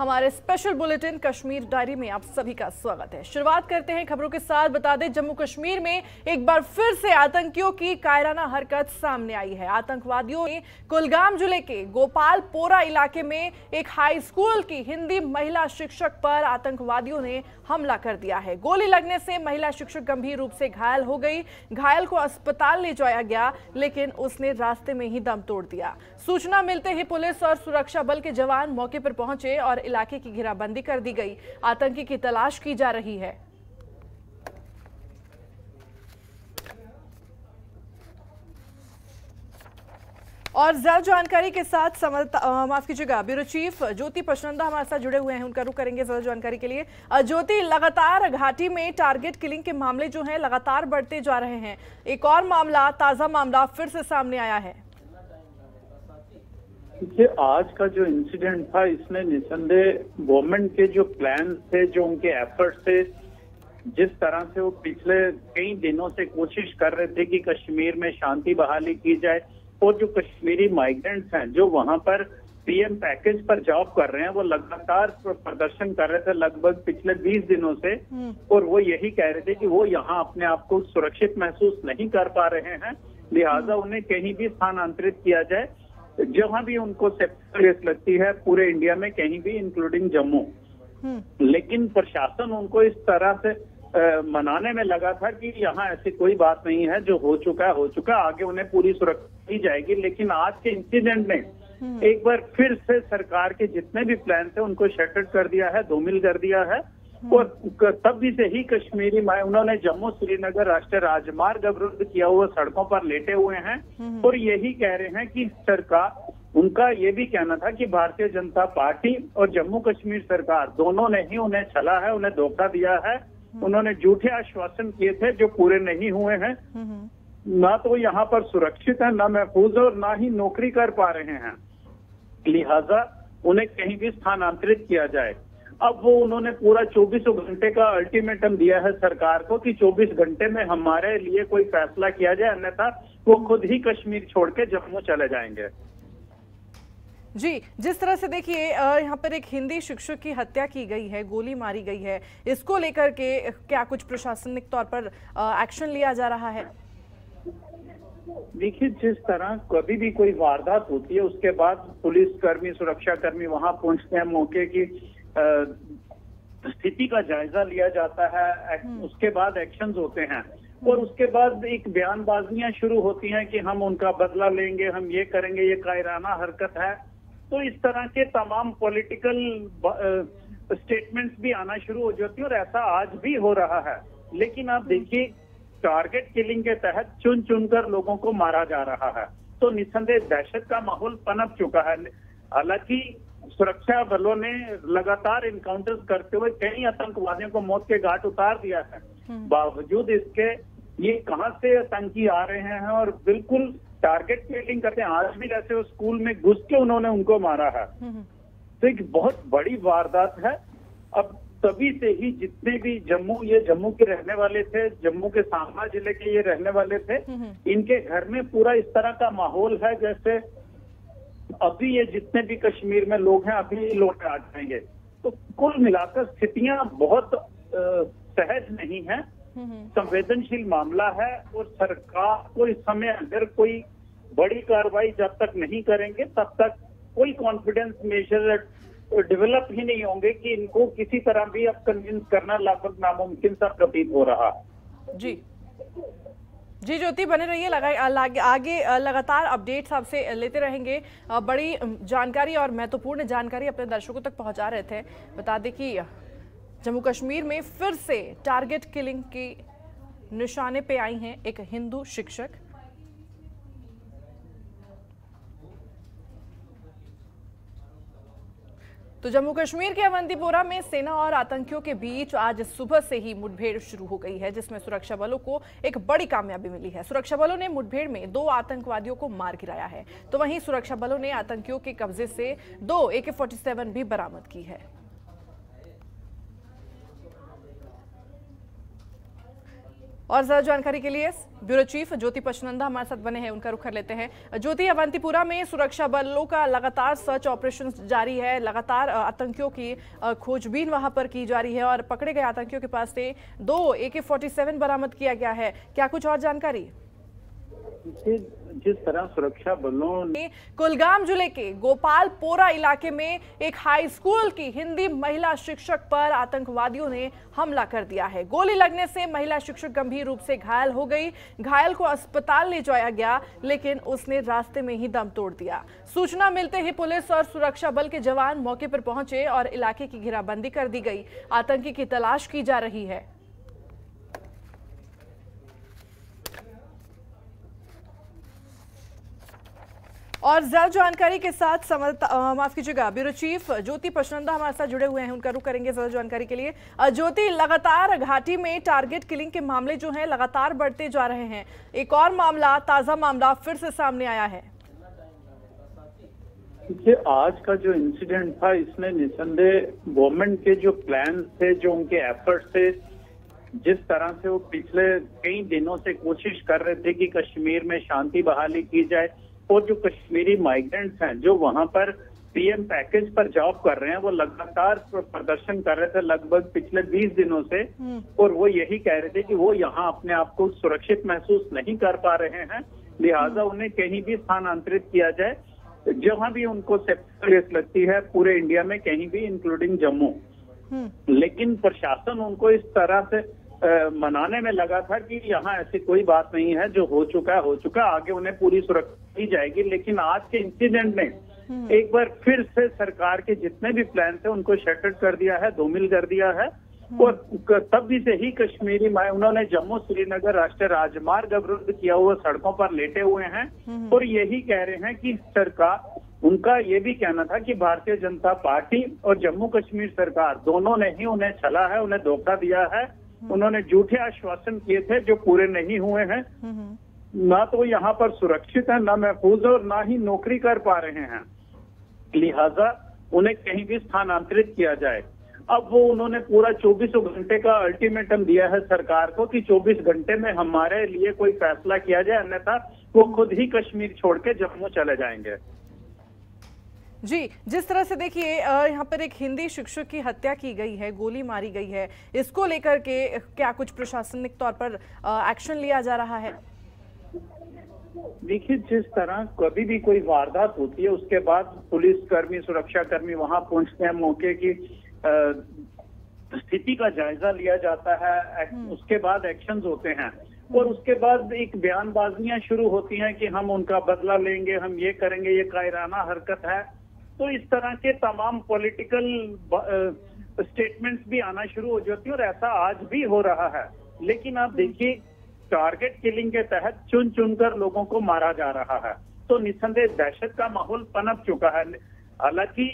हमारे special bulletin Kashmir diary में आप सभी का स्वागत है। शुरुआत करते हैं खबरों के साथ। बता दें, जम्मू कश्मीर में एक बार फिर से आतंकियों की कायराना हरकत सामने आई है। आतंकवादियों ने कुलगाम जिले के गोपालपोरा इलाके में एक हाई स्कूल की हिंदी महिला शिक्षक पर आतंकवादियों ने हमला कर दिया है। गोली लगने से महिला शिक्षक गंभीर रूप से घायल हो गई। घायल को अस्पताल ले जाया गया, लेकिन उसने रास्ते में ही दम तोड़ दिया। सूचना मिलते ही पुलिस और सुरक्षा बल के जवान मौके पर पहुंचे और इलाके की घेराबंदी कर दी गई। आतंकी की तलाश की जा रही है। और ज्यादा जानकारी के साथ ब्यूरो चीफ ज्योति पचनंदा हमारे साथ जुड़े हुए हैं, उनका रुख करेंगे ज्यादा जानकारी के लिए। ज्योति, लगातार घाटी में टारगेट किलिंग के मामले जो हैं लगातार बढ़ते जा रहे हैं। एक और मामला, ताजा मामला फिर से सामने आया है। देखिए, आज का जो इंसिडेंट था इसमें निसंदेह गवर्नमेंट के जो प्लान्स थे, जो उनके एफर्ट्स थे, जिस तरह से वो पिछले कई दिनों से कोशिश कर रहे थे कि कश्मीर में शांति बहाली की जाए और जो कश्मीरी माइग्रेंट्स हैं जो वहां पर पीएम पैकेज पर जॉब कर रहे हैं वो लगातार प्रदर्शन कर रहे थे लगभग पिछले 20 दिनों से, और वो यही कह रहे थे कि वो यहाँ अपने आप को सुरक्षित महसूस नहीं कर पा रहे हैं, लिहाजा उन्हें कहीं भी स्थानांतरित किया जाए जहां भी उनको सेफ्टी लगती है, पूरे इंडिया में कहीं भी इंक्लूडिंग जम्मू। लेकिन प्रशासन उनको इस तरह से मनाने में लगा था कि यहाँ ऐसी कोई बात नहीं है, जो हो चुका है हो चुका, आगे उन्हें पूरी सुरक्षा दी जाएगी। लेकिन आज के इंसिडेंट ने एक बार फिर से सरकार के जितने भी प्लान थे उनको शटर्ड कर दिया है, धूमिल कर दिया है। और तब भी से ही कश्मीरी उन्होंने जम्मू श्रीनगर राष्ट्रीय राजमार्ग अवरुद्ध किया हुआ सड़कों पर लेटे हुए हैं और यही कह रहे हैं कि सरकार, उनका ये भी कहना था कि भारतीय जनता पार्टी और जम्मू कश्मीर सरकार दोनों ने ही उन्हें छला है, उन्हें धोखा दिया है। उन्होंने झूठे आश्वासन किए थे जो पूरे नहीं हुए हैं। ना तो यहाँ पर सुरक्षित है, ना महफूज है और ना ही नौकरी कर पा रहे हैं, लिहाजा उन्हें कहीं भी स्थानांतरित किया जाए। अब वो उन्होंने पूरा 24 घंटे का अल्टीमेटम दिया है सरकार को कि 24 घंटे में हमारे लिए कोई फैसला किया जाए, अन्यथा वो खुद ही कश्मीर छोड़ के जम्मू चले जाएंगे। जी, जिस तरह से देखिए यहाँ पर एक हिंदी शिक्षक की हत्या की गई है, गोली मारी गई है, इसको लेकर के क्या कुछ प्रशासनिक तौर पर एक्शन लिया जा रहा है? देखिए, जिस तरह कभी भी कोई वारदात होती है उसके बाद पुलिसकर्मी, सुरक्षाकर्मी वहां पहुंचते हैं, मौके की स्थिति का जायजा लिया जाता है, उसके बाद एक्शंस होते हैं और उसके बाद एक बयानबाजियां शुरू होती हैं कि हम उनका बदला लेंगे, हम ये करेंगे, ये कायराना हरकत है। तो इस तरह के तमाम पॉलिटिकल स्टेटमेंट्स भी आना शुरू हो जाती है और ऐसा आज भी हो रहा है। लेकिन आप देखिए, टारगेट किलिंग के तहत चुन चुनकर लोगों को मारा जा रहा है, तो निस्संदेह दहशत का माहौल पनप चुका है। हालांकि सुरक्षा बलों ने लगातार इनकाउंटर्स करते हुए कई आतंकवादियों को मौत के घाट उतार दिया है, बावजूद इसके ये कहां से आतंकी आ रहे हैं और बिल्कुल टारगेट किलिंग करते हैं। आज भी जैसे स्कूल में घुस के उन्होंने उनको मारा है, तो एक बहुत बड़ी वारदात है। अब तभी से ही जितने भी ये जम्मू के रहने वाले थे, जम्मू के सांबा जिले के ये रहने वाले थे, इनके घर में पूरा इस तरह का माहौल है जैसे अभी ये जितने भी कश्मीर में लोग हैं अभी लौट आ जाएंगे। तो कुल मिलाकर स्थितियां बहुत सहज नहीं है, संवेदनशील मामला है और सरकार को इस समय अगर कोई बड़ी कार्रवाई जब तक नहीं करेंगे तब तक कोई कॉन्फिडेंस मेजर डेवलप ही नहीं होंगे कि इनको किसी तरह भी अब कन्विंस करना लगभग नामुमकिन सा प्रतीत हो रहा। जी जी ज्योति, बने रहिए, आगे लगातार अपडेट्स आपसे लेते रहेंगे। बड़ी जानकारी और महत्वपूर्ण जानकारी अपने दर्शकों तक पहुंचा रहे थे। बता दें कि जम्मू कश्मीर में फिर से टारगेट किलिंग की निशाने पे आई हैं एक हिंदू शिक्षक। तो जम्मू कश्मीर के अवंतिपुरा में सेना और आतंकियों के बीच आज सुबह से ही मुठभेड़ शुरू हो गई है, जिसमें सुरक्षा बलों को एक बड़ी कामयाबी मिली है। सुरक्षा बलों ने मुठभेड़ में 2 आतंकवादियों को मार गिराया है, तो वहीं सुरक्षा बलों ने आतंकियों के कब्जे से 2 AK-47 भी बरामद की है। और ज्यादा जानकारी के लिए ब्यूरो चीफ ज्योति पचनंदा हमारे साथ बने हैं, उनका रुख कर लेते हैं। ज्योति, अवंतिपुरा में सुरक्षा बलों का लगातार सर्च ऑपरेशन जारी है, लगातार आतंकियों की खोजबीन वहां पर की जा रही है और पकड़े गए आतंकियों के पास से 2 AK-47 बरामद किया गया है। क्या कुछ और जानकारी? जिस तरह सुरक्षा बलों ने कुलगाम जिले के गोपालपोरा इलाके में एक हाई स्कूल की हिंदी महिला शिक्षक पर आतंकवादियों ने हमला कर दिया है। गोली लगने से महिला शिक्षक गंभीर रूप से घायल हो गई। घायल को अस्पताल ले जाया गया लेकिन उसने रास्ते में ही दम तोड़ दिया। सूचना मिलते ही पुलिस और सुरक्षा बल के जवान मौके पर पहुंचे और इलाके की घेराबंदी कर दी गई। आतंकी की तलाश की जा रही है। और ज्यादा जानकारी के साथ माफ कीजिएगा, ब्यूरो चीफ ज्योति पचनंदा हमारे साथ जुड़े हुए हैं, उनका रुख करेंगे ज्यादा जानकारी के लिए। ज्योति, लगातार घाटी में टारगेट किलिंग के मामले जो हैं लगातार बढ़ते जा रहे हैं, एक और मामला, ताजा मामला फिर से सामने आया है। देखिए, आज का जो इंसिडेंट था इसमें निसंदेह गवर्नमेंट के जो प्लान थे, जो उनके एफर्ट थे, जिस तरह से वो पिछले कई दिनों से कोशिश कर रहे थे कि कश्मीर में शांति बहाली की जाए और जो कश्मीरी माइग्रेंट्स हैं जो वहां पर पीएम पैकेज पर जॉब कर रहे हैं वो लगातार प्रदर्शन कर रहे थे लगभग पिछले 20 दिनों से, और वो यही कह रहे थे कि वो यहाँ अपने आप को सुरक्षित महसूस नहीं कर पा रहे हैं, लिहाजा उन्हें कहीं भी स्थानांतरित किया जाए जहां भी उनको सेफ्टी लगती है पूरे इंडिया में कहीं भी, इंक्लूडिंग जम्मू। लेकिन प्रशासन उनको इस तरह से मनाने में लगा था कि यहाँ ऐसी कोई बात नहीं है, जो हो चुका है हो चुका, आगे उन्हें पूरी सुरक्षा दी जाएगी। लेकिन आज के इंसिडेंट में एक बार फिर से सरकार के जितने भी प्लान थे उनको शटर्ड कर दिया है, धूमिल कर दिया है। और तब भी से ही कश्मीरी उन्होंने जम्मू श्रीनगर राष्ट्रीय राजमार्ग अवरुद्ध किया हुआ, सड़कों पर लेटे हुए हैं और यही कह रहे हैं कि सरकार, उनका ये भी कहना था कि भारतीय जनता पार्टी और जम्मू कश्मीर सरकार दोनों ने ही उन्हें छला है, उन्हें धोखा दिया है। उन्होंने झूठे आश्वासन किए थे जो पूरे नहीं हुए हैं, ना तो यहाँ पर सुरक्षित है, ना महफूज है और ना ही नौकरी कर पा रहे हैं, लिहाजा उन्हें कहीं भी स्थानांतरित किया जाए। अब वो उन्होंने पूरा 24 घंटे का अल्टीमेटम दिया है सरकार को कि 24 घंटे में हमारे लिए कोई फैसला किया जाए, अन्यथा वो खुद ही कश्मीर छोड़ के जम्मू चले जाएंगे। जी, जिस तरह से देखिए यहाँ पर एक हिंदी शिक्षक की हत्या की गई है, गोली मारी गई है, इसको लेकर के क्या कुछ प्रशासनिक तौर पर एक्शन लिया जा रहा है? देखिए, जिस तरह कभी भी कोई वारदात होती है उसके बाद पुलिसकर्मी, सुरक्षाकर्मी वहां पहुंचते हैं, मौके की स्थिति का जायजा लिया जाता है, उसके बाद एक्शंस होते हैं और उसके बाद एक बयानबाजियां शुरू होती हैं कि हम उनका बदला लेंगे, हम ये करेंगे, ये कायराना हरकत है। तो इस तरह के तमाम पॉलिटिकल स्टेटमेंट्स भी आना शुरू हो जाती है और ऐसा आज भी हो रहा है। लेकिन आप देखिए, टारगेट किलिंग के तहत चुन चुनकर लोगों को मारा जा रहा है, तो निस्संदेह दहशत का माहौल पनप चुका है। हालांकि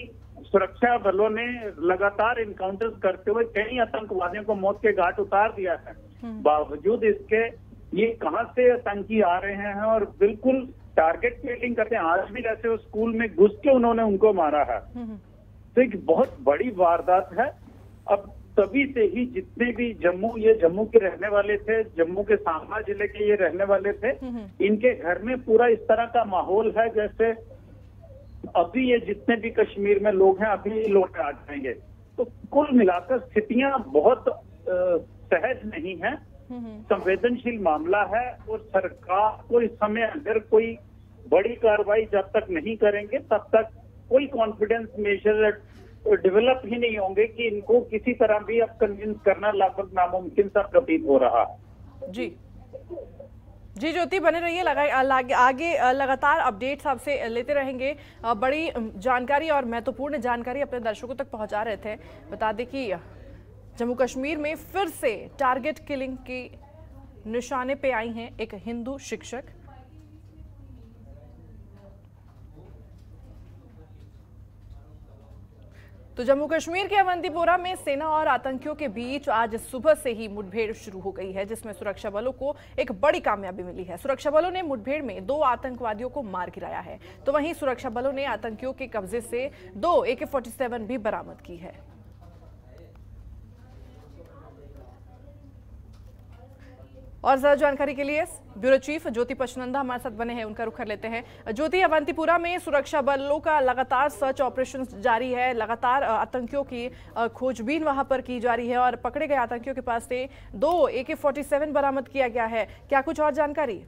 सुरक्षा बलों ने लगातार इनकाउंटर्स करते हुए कई आतंकवादियों को मौत के घाट उतार दिया है, बावजूद इसके ये कहां से आतंकी आ रहे हैं और बिल्कुल टारगेट किलिंग करते हैं। आज भी जैसे स्कूल में घुस के उन्होंने उनको मारा है, तो एक बहुत बड़ी वारदात है। अब तभी से ही जितने भी ये जम्मू के रहने वाले थे, जम्मू के सांबा जिले के ये रहने वाले थे, इनके घर में पूरा इस तरह का माहौल है जैसे अभी ये जितने भी कश्मीर में लोग हैं अभी लौट आ जाएंगे। तो कुल मिलाकर स्थितियां बहुत सहज नहीं है, संवेदनशील मामला है और सरकार को इस समय अगर कोई बड़ी कार्रवाई जब तक नहीं करेंगे तब तक कोई कॉन्फिडेंस मेजर डेवलप ही नहीं होंगे कि इनको किसी तरह भी अब कन्विंस करना लगभग नामुमकिन सा प्रतीत हो रहा है। जी ज्योति, बने रहिए, आगे लगातार अपडेट्स आपसे लेते रहेंगे। बड़ी जानकारी और महत्वपूर्ण जानकारी अपने दर्शकों तक पहुंचा रहे थे। बता दें कि जम्मू कश्मीर में फिर से टारगेट किलिंग की निशाने पे आई हैं एक हिंदू शिक्षक। तो जम्मू कश्मीर के अवंतिपुरा में सेना और आतंकियों के बीच आज सुबह से ही मुठभेड़ शुरू हो गई है, जिसमें सुरक्षा बलों को एक बड़ी कामयाबी मिली है। सुरक्षा बलों ने मुठभेड़ में 2 आतंकवादियों को मार गिराया है, तो वहीं सुरक्षा बलों ने आतंकियों के कब्जे से 2 AK-47 भी बरामद की है। और ज़्यादा जानकारी के लिए ब्यूरो चीफ ज्योति पचनंदा हमारे साथ बने हैं, उनका रुख कर लेते हैं। ज्योति, अवंतिपुरा में सुरक्षा बलों का लगातार सर्च ऑपरेशन जारी है, लगातार आतंकियों की खोजबीन वहां पर की जा रही है और पकड़े गए आतंकियों के पास से 2 AK-47 बरामद किया गया है। क्या कुछ और जानकारी?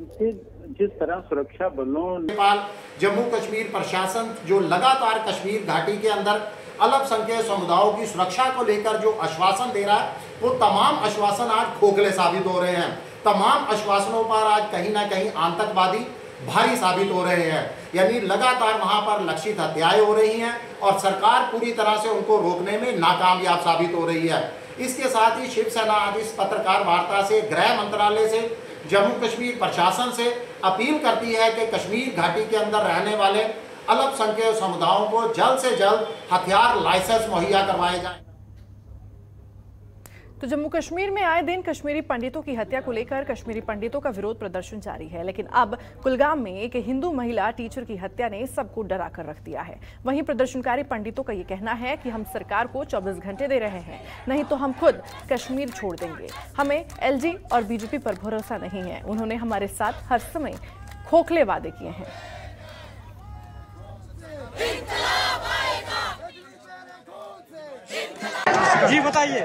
जिस तरह सुरक्षा बलों नेपाल जम्मू कश्मीर प्रशासन जो लगातार कश्मीर घाटी के अंदर अल्पसंख्यक समुदायों की सुरक्षा को लेकर जो आश्वासन दे रहा है, वो तमाम आश्वासन आज खोखले साबित हो रहे हैं। तमाम आश्वासनों पर आज कहीं ना कहीं आतंकवादी भारी साबित हो रहे हैं, यानी लगातार वहाँ पर लक्षित हत्याएं हो रही हैं और सरकार पूरी तरह से उनको रोकने में नाकामयाब साबित हो रही है। इसके साथ ही शिवसेना आज इस पत्रकार वार्ता से गृह मंत्रालय से जम्मू कश्मीर प्रशासन से अपील करती है कि कश्मीर घाटी के अंदर रहने वाले अल्पसंख्यक समुदायों को जल्द से जल्द हथियार लाइसेंस मुहैया करवाए जाएं। तो जम्मू कश्मीर में आए दिन कश्मीरी पंडितों की हत्या को लेकर कश्मीरी पंडितों का विरोध प्रदर्शन जारी है, लेकिन अब कुलगाम में एक हिंदू महिला टीचर की हत्या ने सबको डरा कर रख दिया है। वहीं प्रदर्शनकारी पंडितों का ये कहना है कि हम सरकार को 24 घंटे दे रहे हैं, नहीं तो हम खुद कश्मीर छोड़ देंगे, हमें LG और BJP पर भरोसा नहीं है। उन्होंने हमारे साथ हर समय खोखले वादे किए हैं। जी बताइए।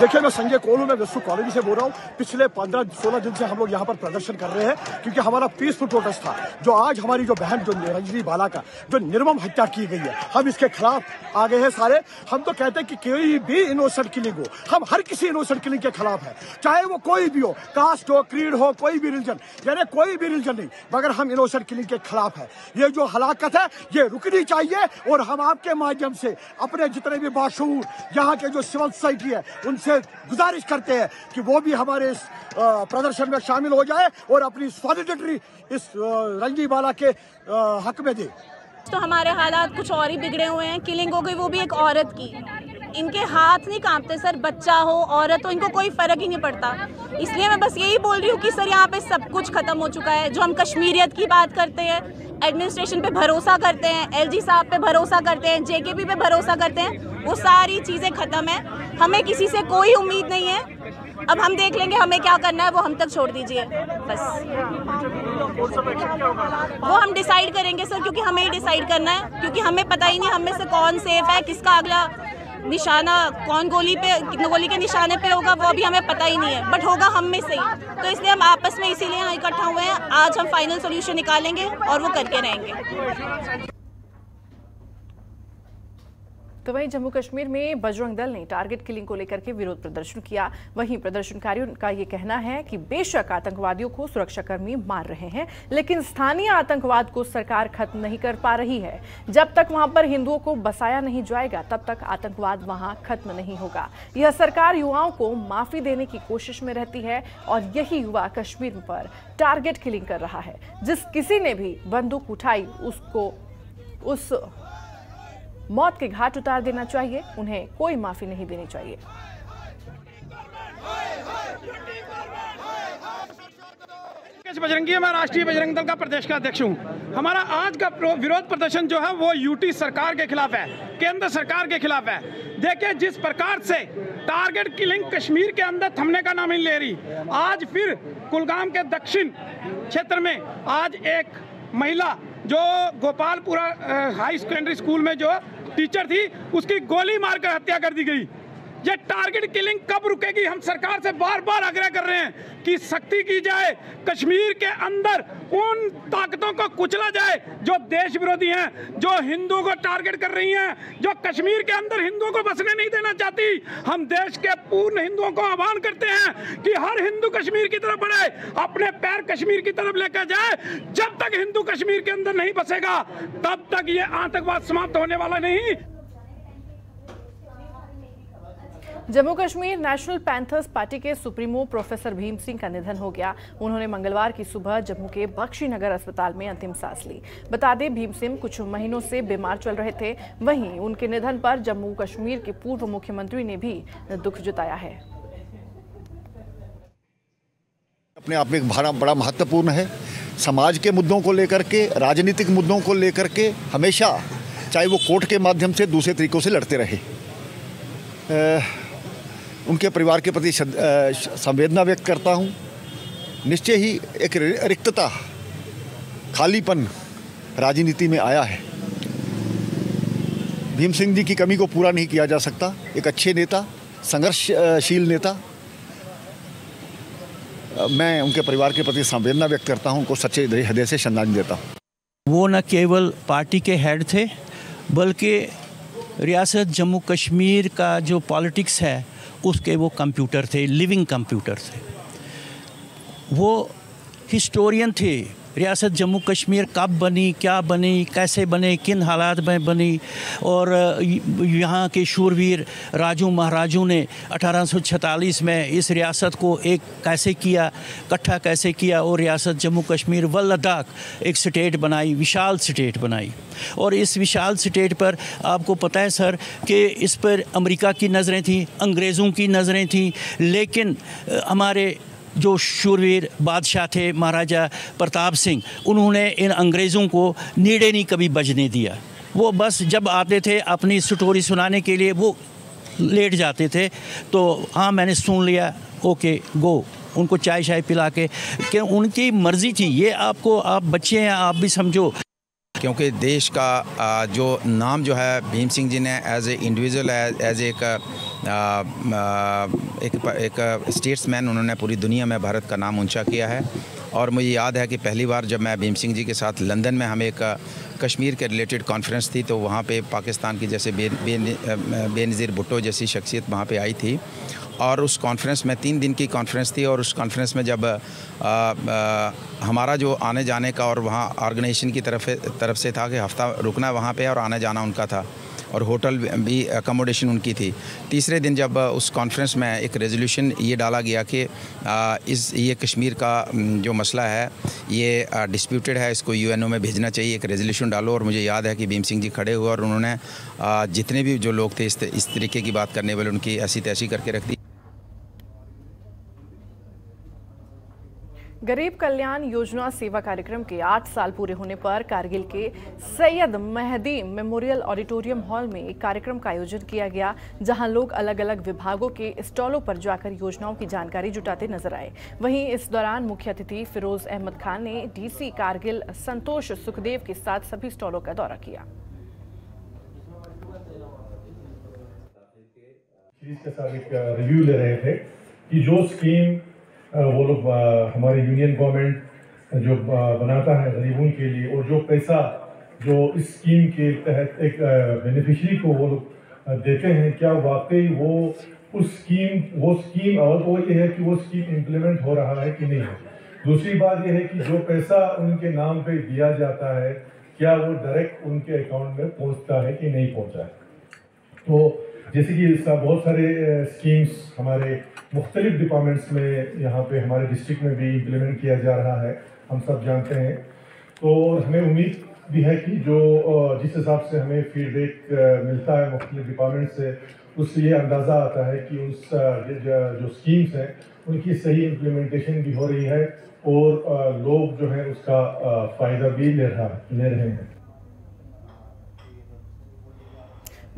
देखिए, मैं संजय कोलू में विश्व कॉलोनी से बोल रहा हूँ। पिछले 15-16 दिन से हम लोग यहाँ पर प्रदर्शन कर रहे हैं क्योंकि हमारा पीसफुल प्रोटेस्ट था। जो आज हमारी जो बहन जो रजनी बाला का जो निर्मम हत्या की गई है, हम इसके खिलाफ आ गए हैं सारे। हम तो कहते हैं कि कोई भी इनोसेंट किलिंग हो, हम हर किसी इनोसेंट किलिंग के खिलाफ है, चाहे वो कोई भी हो, कास्ट हो, क्रीड हो, कोई भी रिलीजन, यानी कोई भी रिलीजन नहीं, मगर हम इनोसेंट किलिंग के खिलाफ है। ये जो हलाकत है ये रुकनी चाहिए और हम आपके माध्यम से अपने जितने भी बाशूर यहाँ के जो सिविल सोसाइटी है उनसे गुजारिश करते हैं कि वो भी हमारे इस प्रदर्शन में शामिल हो जाए और अपनी सॉलिडेटरी इस रंगी बाला के हक में दे। तो हमारे हालात कुछ और ही बिगड़े हुए हैं। किलिंग हो गई, वो भी एक औरत की। इनके हाथ नहीं कांपते सर, बच्चा हो औरत हो, इनको कोई फर्क ही नहीं पड़ता। इसलिए मैं बस यही बोल रही हूँ कि सर यहाँ पे सब कुछ खत्म हो चुका है। जो हम कश्मीरियत की बात करते हैं, एडमिनिस्ट्रेशन पे भरोसा करते हैं, LG साहब पे भरोसा करते हैं, JKP पे भरोसा करते हैं, वो सारी चीज़ें खत्म है। हमें किसी से कोई उम्मीद नहीं है। अब हम देख लेंगे हमें क्या करना है, वो हम तक छोड़ दीजिए बस। वो हम डिसाइड करेंगे सर, क्योंकि हमें ही डिसाइड करना है, क्योंकि हमें पता ही नहीं हम में से कौन सेफ है, किसका अगला निशाना, कौन गोली पे, कितने गोली के निशाने पे होगा, वो अभी हमें पता ही नहीं है, बट होगा हम में से ही। तो इसलिए हम आपस में इसीलिए यहाँ इकट्ठा हुए हैं। आज हम फाइनल सॉल्यूशन निकालेंगे और वो करके रहेंगे। तो वहीं जम्मू कश्मीर में बजरंग दल ने टारगेट किलिंग को लेकर के विरोध प्रदर्शन किया। वहीं प्रदर्शनकारियों का ये कहना है कि बेशक आतंकवादियों को सुरक्षाकर्मी मार रहे हैं, लेकिन स्थानीय आतंकवाद को सरकार खत्म नहीं कर पा रही है। जब तक वहां पर हिंदुओं को बसाया नहीं जाएगा, तब तक आतंकवाद वहां खत्म नहीं होगा। यह सरकार युवाओं को माफी देने की कोशिश में रहती है और यही युवा कश्मीर पर टारगेट किलिंग कर रहा है। जिस किसी ने भी बंदूक उठाई उसको उस मौत के घाट उतार देना चाहिए, उन्हें कोई माफी नहीं देनी चाहिए। केशव बजरंगी, मैं राष्ट्रीय बजरंग दल का प्रदेश का अध्यक्ष हूँ। हमारा आज का विरोध प्रदर्शन जो है वो यूटी सरकार के खिलाफ है, केंद्र सरकार के खिलाफ है। देखिए, जिस प्रकार से टारगेट किलिंग कश्मीर के अंदर थमने का नाम नहीं ले रही, आज फिर कुलगाम के दक्षिण क्षेत्र में आज एक महिला जो गोपालपोरा हाई सेकेंडरी स्कूल में जो टीचर थी, उसकी गोली मारकर हत्या कर दी गई। ये टारगेट किलिंग कब रुकेगी? हम सरकार से बार बार आग्रह कर रहे हैं कि सख्ती की जाए, कश्मीर के अंदर उन ताकतों को कुचला जाए जो देश विरोधी हैं, जो हिंदुओं को टारगेट कर रही हैं, जो कश्मीर के अंदर हिंदुओं को बसने नहीं देना चाहती। हम देश के पूर्ण हिंदुओं को आह्वान करते हैं कि हर हिंदू कश्मीर की तरफ बढ़े, अपने पैर कश्मीर की तरफ लेकर जाए। जब तक हिंदू कश्मीर के अंदर नहीं बसेगा, तब तक ये आतंकवाद समाप्त होने वाला नहीं। Jammu Kashmir national panthers party के सुप्रीमो प्रोफेसर भीम सिंह का निधन हो गया। उन्होंने मंगलवार की सुबह जम्मू के बख्शी नगर अस्पताल में अंतिम सांस ली। बता दें, भीम सिंह कुछ महीनों से बीमार चल रहे थे। वहीं उनके निधन पर जम्मू कश्मीर के पूर्व मुख्यमंत्री ने भी दुख जताया है। अपने आप में बड़ा महत्वपूर्ण है। समाज के मुद्दों को लेकर के, राजनीतिक मुद्दों को लेकर के हमेशा, चाहे वो कोर्ट के माध्यम से दूसरे तरीकों से लड़ते रहे। उनके परिवार के प्रति संवेदना व्यक्त करता हूँ। निश्चय ही एक रिक्तता, खालीपन राजनीति में आया है। भीम सिंह जी की कमी को पूरा नहीं किया जा सकता। एक अच्छे नेता, संघर्षशील नेता, मैं उनके परिवार के प्रति संवेदना व्यक्त करता हूँ। उनको सच्चे हृदय से श्रद्धांजलि देता हूँ। वो न केवल पार्टी के हेड थे, बल्कि रियासत जम्मू कश्मीर का जो पॉलिटिक्स है उसके वो कंप्यूटर थे, लिविंग कंप्यूटर थे। वो हिस्टोरियन थे। रियासत जम्मू कश्मीर कब बनी, क्या बनी, कैसे बने, किन हालात में बनी, और यहाँ के शूरवीर राजू महाराजू ने 1846 में इस रियासत को एक कैसे किया, इकट्ठा कैसे किया, और रियासत जम्मू कश्मीर व लद्दाख एक स्टेट बनाई, विशाल स्टेट बनाई। और इस विशाल स्टेट पर आपको पता है सर कि इस पर अमेरिका की नज़रें थीं, अंग्रेज़ों की नज़रें थीं, लेकिन हमारे जो शूरवीर बादशाह थे महाराजा प्रताप सिंह, उन्होंने इन अंग्रेज़ों को नीड़े नहीं कभी बजने दिया। वो बस जब आते थे अपनी स्टोरी सुनाने के लिए वो लेट जाते थे, तो हाँ मैंने सुन लिया, ओके गो। उनको चाय शाय पिला के, कि उनकी मर्ज़ी थी। ये आपको, आप बच्चे हैं, आप भी समझो। क्योंकि देश का जो नाम जो है भीम सिंह जी ने एज ए इंडिविजुअल, एज एक स्टेट्समैन, उन्होंने पूरी दुनिया में भारत का नाम ऊंचा किया है। और मुझे याद है कि पहली बार जब मैं भीम सिंह जी के साथ लंदन में, हमें एक कश्मीर के रिलेटेड कॉन्फ्रेंस थी, तो वहाँ पे पाकिस्तान की जैसे बेनज़ीर भुट्टो जैसी शख्सियत वहाँ पे आई थी। और उस कॉन्फ्रेंस में 3 दिन की कॉन्फ्रेंस थी, और उस कॉन्फ्रेंस में जब हमारा जो आने जाने का और वहाँ ऑर्गेनाइजेशन की तरफ से था कि हफ्ता रुकना वहाँ पे और आना जाना उनका था, और होटल भी अकोमोडेशन उनकी थी। तीसरे दिन जब उस कॉन्फ्रेंस में एक रेजोल्यूशन ये डाला गया कि ये कश्मीर का जो मसला है ये डिस्प्यूटेड है, इसको यूएनओ में भेजना चाहिए, एक रेजोल्यूशन डालो। और मुझे याद है कि भीम सिंह जी खड़े हुए और उन्होंने जितने भी जो लोग थे इस तरीके की बात करने वाले, उनकी ऐसी तैसी करके रख दी। गरीब कल्याण योजना सेवा कार्यक्रम के 8 साल पूरे होने पर कारगिल के Syed Mahdi memorial auditorium hall में एक कार्यक्रम का आयोजन किया गया, जहां लोग अलग अलग विभागों के स्टॉलों पर जाकर योजनाओं की जानकारी जुटाते नजर आए। वहीं इस दौरान मुख्य अतिथि फिरोज अहमद खान ने डीसी कारगिल संतोष सुखदेव के साथ सभी स्टॉलों का दौरा किया। रिव्यू ले रहे थे कि जो स्कीम वो लोग हमारी यूनियन गवर्नमेंट जो बनाता है गरीबों के लिए, और जो पैसा जो इस स्कीम के तहत एक बेनिफिशरी को वो लोग देते हैं, क्या वाकई वो उस स्कीम और वो ये है कि वो स्कीम इम्प्लीमेंट हो रहा है कि नहीं है। दूसरी बात ये है कि जो पैसा उनके नाम पे दिया जाता है, क्या वो डायरेक्ट उनके अकाउंट में पहुँचता है कि नहीं पहुँचा है। तो जैसे कि इसका बहुत सारे स्कीम्स हमारे मुख्तलिफ डिपार्टमेंट्स में यहाँ पे हमारे डिस्ट्रिक्ट में भी इम्प्लीमेंट किया जा रहा है, हम सब जानते हैं। तो हमें उम्मीद भी है कि जो जिस हिसाब से हमें फीडबैक मिलता है मुख्तलिफ डिपार्टमेंट से, उससे ये अंदाज़ा आता है कि उस जो स्कीम्स हैं उनकी सही इम्प्लीमेंटेशन भी हो रही है, और लोग जो हैं उसका फ़ायदा भी ले रहे हैं।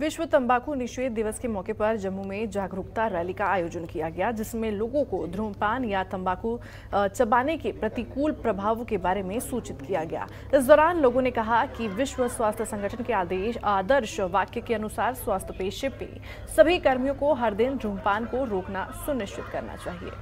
विश्व तंबाकू निषेध दिवस के मौके पर जम्मू में जागरूकता रैली का आयोजन किया गया, जिसमें लोगों को धूम्रपान या तंबाकू चबाने के प्रतिकूल प्रभावों के बारे में सूचित किया गया। इस दौरान लोगों ने कहा कि विश्व स्वास्थ्य संगठन के आदर्श वाक्य के अनुसार स्वास्थ्य पेशे पे सभी कर्मियों को हर दिन धूम्रपान को रोकना सुनिश्चित करना चाहिए।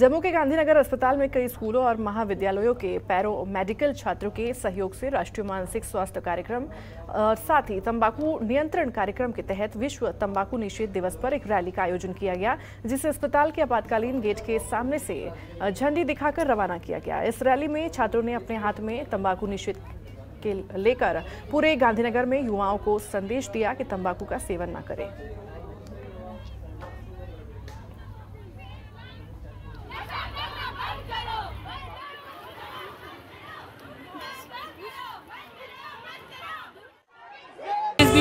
जम्मू के गांधीनगर अस्पताल में कई स्कूलों और महाविद्यालयों के पैरो मेडिकल छात्रों के सहयोग से राष्ट्रीय मानसिक स्वास्थ्य कार्यक्रम और साथ ही तंबाकू नियंत्रण कार्यक्रम के तहत विश्व तंबाकू निषेध दिवस पर एक रैली का आयोजन किया गया, जिसे अस्पताल के आपातकालीन गेट के सामने से झंडी दिखाकर रवाना किया गया। इस रैली में छात्रों ने अपने हाथ में तंबाकू निषेध के लेकर पूरे गांधीनगर में युवाओं को संदेश दिया कि तंबाकू का सेवन न करें।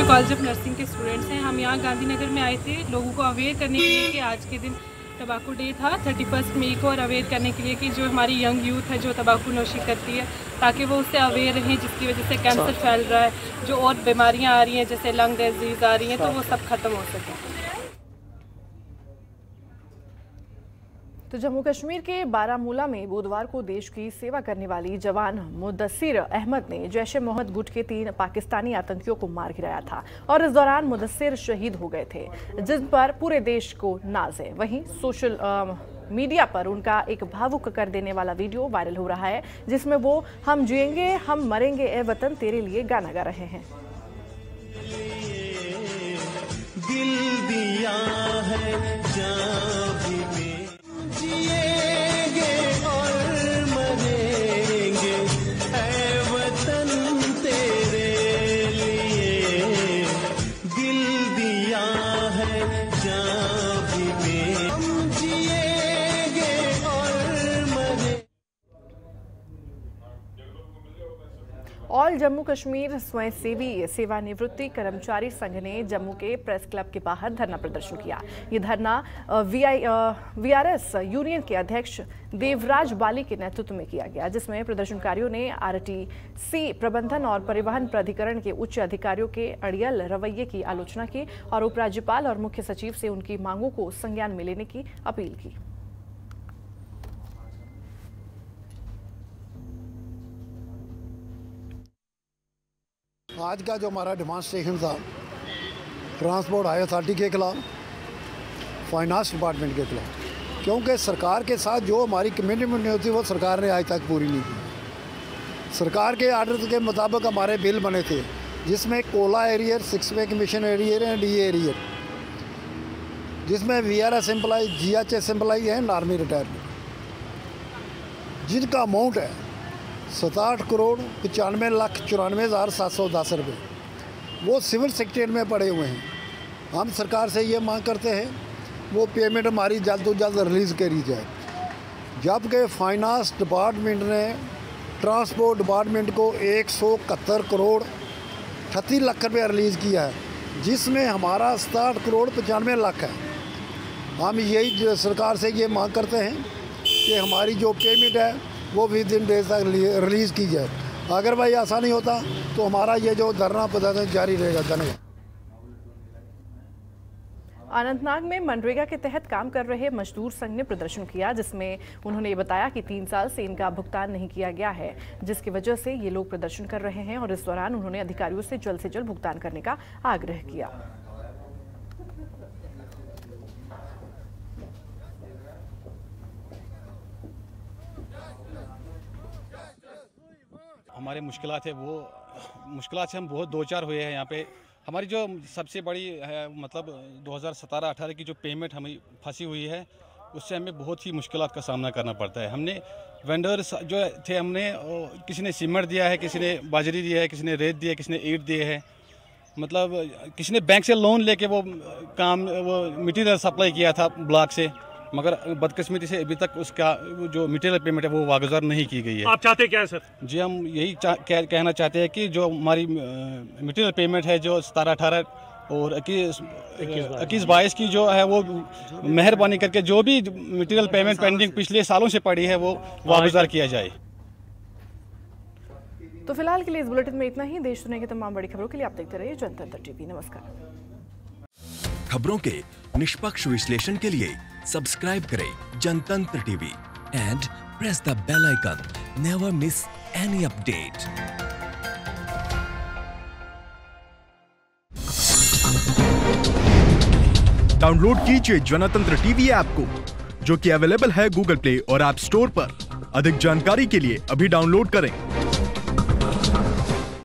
कॉलेज ऑफ नर्सिंग के स्टूडेंट्स हैं। हम यहाँ गांधीनगर में आए थे लोगों को अवेयर करने के लिए कि आज के दिन तंबाकू डे था 31 मई को, और अवेयर करने के लिए कि जो हमारी यंग यूथ है जो तंबाकू नोशी करती है ताकि वो उससे अवेयर रहें, जिसकी वजह से कैंसर फैल रहा है, जो और बीमारियां आ रही हैं जैसे लंग डिजीज़ आ रही हैं, तो वो सब खत्म हो सके। तो जम्मू कश्मीर के बारामूला में बुधवार को देश की सेवा करने वाली जवान मुदस्सिर अहमद ने जैश-ए-मोहम्मद गुट के 3 पाकिस्तानी आतंकियों को मार गिराया था और इस दौरान मुदस्सिर शहीद हो गए थे, जिन पर पूरे देश को नाज है। वहीं सोशल मीडिया पर उनका एक भावुक कर देने वाला वीडियो वायरल हो रहा है, जिसमें वो हम जिएंगे हम मरेंगे ए वतन तेरे लिए गाना गा रहे हैं। दिल दिया है जान भी में। जिएंगे और मरेंगे ऐ वतन तेरे लिए, दिल दिया है जान भी में। हम जिएंगे और मरेंगे। ऑल जम्मू कश्मीर स्वयंसेवी सेवानिवृत्ति कर्मचारी संघ ने जम्मू के प्रेस क्लब के बाहर धरना प्रदर्शन किया। ये धरना वीआरएस यूनियन के अध्यक्ष देवराज बाली के नेतृत्व में किया गया, जिसमें प्रदर्शनकारियों ने आरटीसी प्रबंधन और परिवहन प्राधिकरण के उच्च अधिकारियों के अड़ियल रवैये की आलोचना की और उपराज्यपाल और मुख्य सचिव से उनकी मांगों को संज्ञान में लेने की अपील की। आज का जो हमारा डेमॉन्स्ट्रेशन था ट्रांसपोर्ट हाई अथॉरिटी के खिलाफ, फाइनेंस डिपार्टमेंट के खिलाफ, क्योंकि सरकार के साथ जो हमारी कमिटमेंट होती वो सरकार ने आज तक पूरी नहीं की। सरकार के आर्डर के मुताबिक हमारे बिल बने थे, जिसमें COLA arrear, 6 pay commission arrear and D arrear, जिसमें VRS employee, GHS employee and army retirement, जिनका अमाउंट है 67,95,94,710 रुपये, वो सिविल सेक्रेटेरिएट में पड़े हुए हैं। हम सरकार से ये मांग करते हैं वो पेमेंट हमारी जल्द से जल्द रिलीज़ करी जाए, जबकि फाइनेंस डिपार्टमेंट ने ट्रांसपोर्ट डिपार्टमेंट को 171 करोड़ 38 लाख रुपये रिलीज़ किया है, जिसमें हमारा 67 करोड़ 95 लाख है। हम यही सरकार से ये मांग करते हैं कि हमारी जो पेमेंट है वो 20 दिन तक रिलीज़ की जाए। अगर भाई ऐसा नहीं होता तो हमारा ये जो धरना प्रदर्शन जारी रहेगा। धन्यवाद। अनंतनाग में मनरेगा के तहत काम कर रहे मजदूर संघ ने प्रदर्शन किया, जिसमें उन्होंने बताया कि 3 साल से इनका भुगतान नहीं किया गया है, जिसकी वजह से ये लोग प्रदर्शन कर रहे हैं और इस दौरान उन्होंने अधिकारियों से जल्द भुगतान करने का आग्रह किया। हमारे मुश्किलात है, वो मुश्किलात से हम बहुत दो चार हुए हैं। यहाँ पे हमारी जो सबसे बड़ी है, मतलब 2017-18 की जो पेमेंट हमें फंसी हुई है, उससे हमें बहुत ही मुश्किलात का सामना करना पड़ता है। हमने वेंडर्स जो थे, हमने किसी ने सीमेंट दिया है, किसी ने बाजरी दिया है, किसी ने रेत दिया है, किसी ने ईट दिए है, मतलब किसी ने बैंक से लोन लेके वो काम वो मटीरियल सप्लाई किया था ब्लॉक से, मगर बदकिस्मती से अभी तक उसका जो मटेरियल पेमेंट है वो वागुजार नहीं की गई है। आप चाहते क्या है सर? जी हम यही कहना चाहते हैं कि जो हमारी मटेरियल पेमेंट है जो 17-18 और 21-22 की जो है, वो मेहरबानी करके जो भी मटेरियल पेमेंट पेंडिंग पिछले सालों से पड़ी है वो वागुजार किया जाए। तो फिलहाल के लिए इस बुलेटिन में इतना ही। देश दुनिया की तमाम बड़ी खबरों के लिए आप देखते रहिए जनतंत्र टीवी। नमस्कार। खबरों के निष्पक्ष विश्लेषण के लिए सब्सक्राइब करें Jantantra TV and press the bell icon. Never miss any update. Download कीजिए जनतंत्र टीवी ऐप को, जो कि अवेलेबल है Google Play और App Store पर। अधिक जानकारी के लिए अभी डाउनलोड करें।